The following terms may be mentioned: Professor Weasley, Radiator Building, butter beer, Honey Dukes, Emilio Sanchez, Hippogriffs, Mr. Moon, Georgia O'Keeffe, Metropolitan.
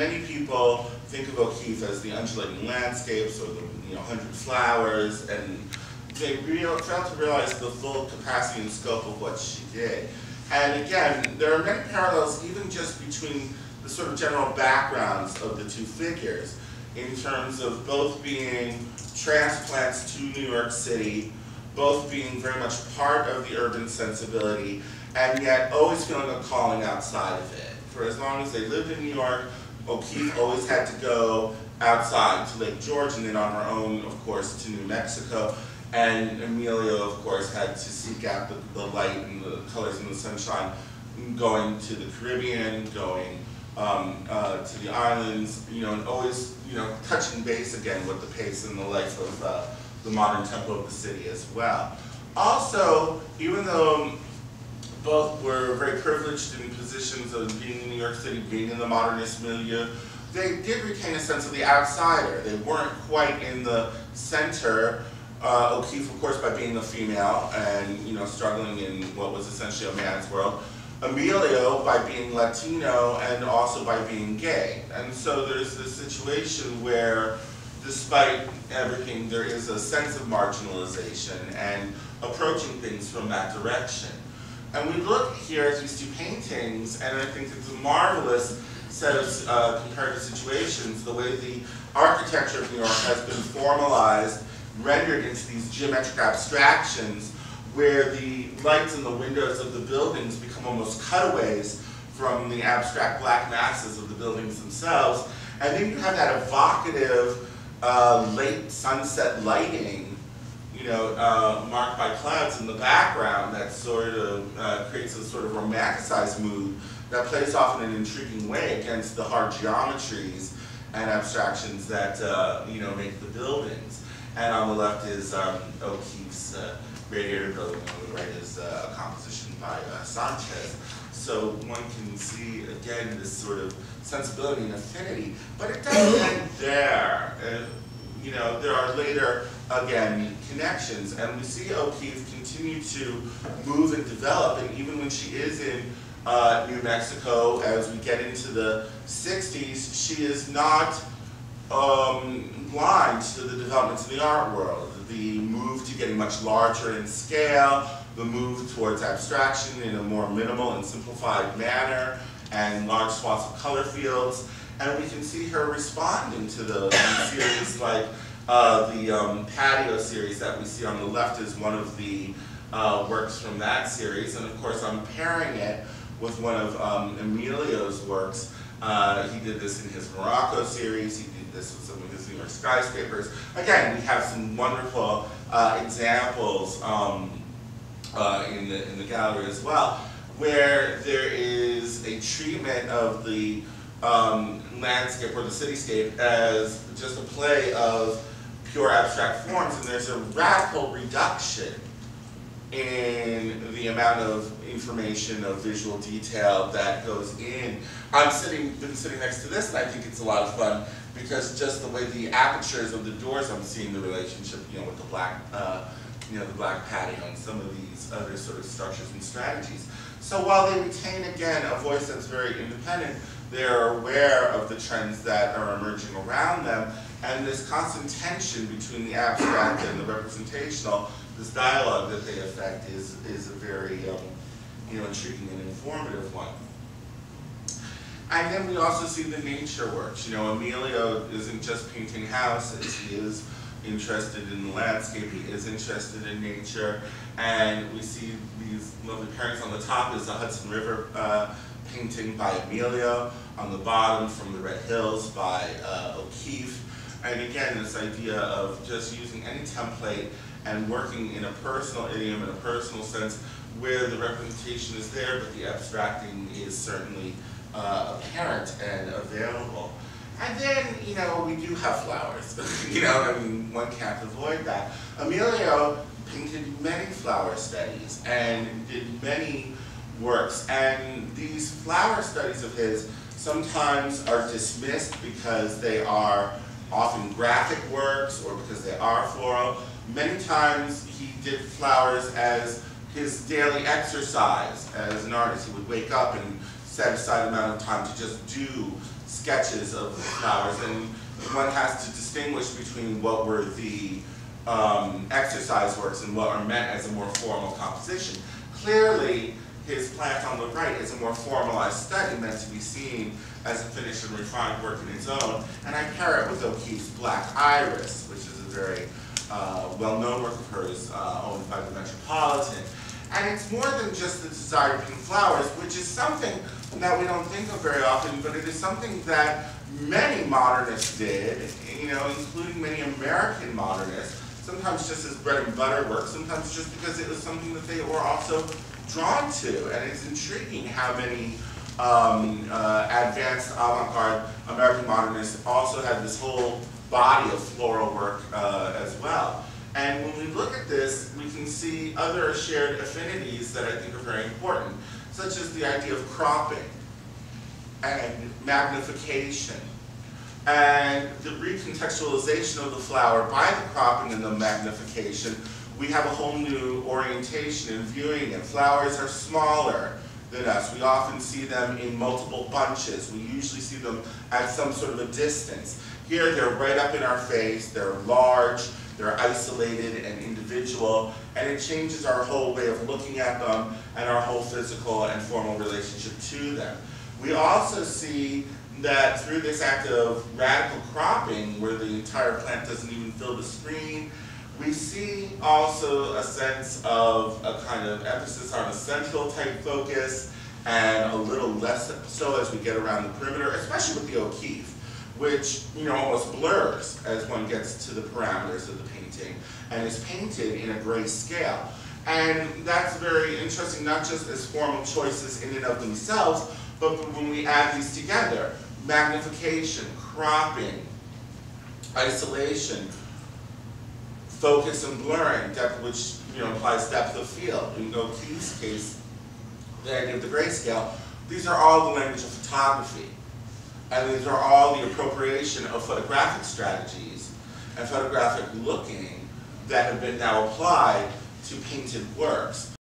Many people think of O'Keeffe as the undulating landscapes or the 100 flowers, and they fail to realize the full capacity and scope of what she did. And again, there are many parallels even just between the sort of general backgrounds of the two figures in terms of both being transplants to New York City, both being very much part of the urban sensibility, and yet always feeling a calling outside of it. For as long as they lived in New York, O'Keeffe always had to go outside to Lake George and then on her own, of course, to New Mexico. And Emilio, of course, had to seek out the light and the colors and the sunshine, going to the Caribbean, going to the islands, and always, touching base again with the pace and the life of the modern tempo of the city as well. Also, even though both were very privileged in positions of being in New York City, being in the modernist milieu, they did retain a sense of the outsider. They weren't quite in the center. O'Keeffe, of course, by being a female and struggling in what was essentially a man's world. Emilio by being Latino and also by being gay. And so there's this situation where, despite everything, there is a sense of marginalization and approaching things from that direction. And we look here at these two paintings, and I think it's a marvelous set of comparative situations, the way the architecture of New York has been formalized, rendered into these geometric abstractions where the lights in the windows of the buildings become almost cutaways from the abstract black masses of the buildings themselves. And then you have that evocative late sunset lighting, marked by clouds in the background that sort of creates a sort of romanticized mood that plays off in an intriguing way against the hard geometries and abstractions that make the buildings. And on the left is O'Keeffe's Radiator Building, and on the right is a composition by Sanchez. So one can see, again, this sort of sensibility and affinity. But it doesn't end there. There are later, again, connections. And we see O'Keeffe continue to move and develop. And even when she is in New Mexico, as we get into the 60s, she is not blind to the developments in the art world, the move to getting much larger in scale, the move towards abstraction in a more minimal and simplified manner, and large swaths of color fields. And we can see her responding to the series like the patio series that we see on the left is one of the works from that series. And of course, I'm pairing it with one of Emilio's works. He did this in his Morocco series. He did this with some of his New York skyscrapers. Again, we have some wonderful examples in the gallery as well, where there is a treatment of the landscape or the cityscape as just a play of pure abstract forms, and there's a radical reduction in the amount of information, of visual detail that goes in. I've been sitting next to this, and I think it's a lot of fun because just the way the apertures of the doors, I'm seeing the relationship, with the black, the black patio and some of these other sort of structures and strategies. So while they retain again a voice that's very independent, they're aware of the trends that are emerging around them, and this constant tension between the abstract and the representational. This dialogue that they affect is a very intriguing and informative one. And then we also see the nature works. Emilio isn't just painting houses. He is interested in the landscape. He is interested in nature. And we see these lovely pairings. On the top is a Hudson River painting by Emilio. On the bottom, From the Red Hills by O'Keeffe. And again, this idea of just using any template and working in a personal idiom, in a personal sense, where the representation is there, but the abstracting is certainly apparent and available. And then, we do have flowers. One can't avoid that. Emilio painted many flower studies and did many works. And these flower studies of his sometimes are dismissed because they are often graphic works or because they are floral. Many times he did flowers as his daily exercise as an artist. He would wake up and set aside an amount of time to just do sketches of the flowers, and one has to distinguish between what were the exercise works and what are meant as a more formal composition. Clearly, his plant on the right is a more formalized study meant to be seen as a finished and refined work in its own, and I pair it with O'Keeffe's Black Iris, which is a very well-known work of hers owned by the Metropolitan. And it's more than just the desired pink flowers, which is something that we don't think of very often, but it is something that many modernists did, you know, including many American modernists, sometimes just as bread and butter work, sometimes just because it was something that they were also drawn to. And it's intriguing how many advanced avant-garde American modernists also had this whole body of floral work as well. And when we look at this, we can see other shared affinities that I think are very important, such as the idea of cropping and magnification and the recontextualization of the flower by the cropping and the magnification. We have a whole new orientation in viewing it. Flowers are smaller than us. We often see them in multiple bunches. We usually see them at some sort of a distance. Here, they're right up in our face. They're large. They're isolated and individual, and it changes our whole way of looking at them and our whole physical and formal relationship to them. We also see that through this act of radical cropping, where the entire plant doesn't even fill the screen, we see also a sense of a kind of emphasis on a central type focus and a little less so as we get around the perimeter, especially with the O'Keeffe, which, you know, almost blurs as one gets to the parameters of the painting and is painted in a gray scale. And that's very interesting, not just as formal choices in and of themselves, but when we add these together, magnification, cropping, isolation, focus and blurring, depth, which, you know, implies depth of field. In O'Keeffe's case, the idea of the grayscale, these are all the language of photography. And these are all the appropriation of photographic strategies and photographic looking that have been now applied to painted works.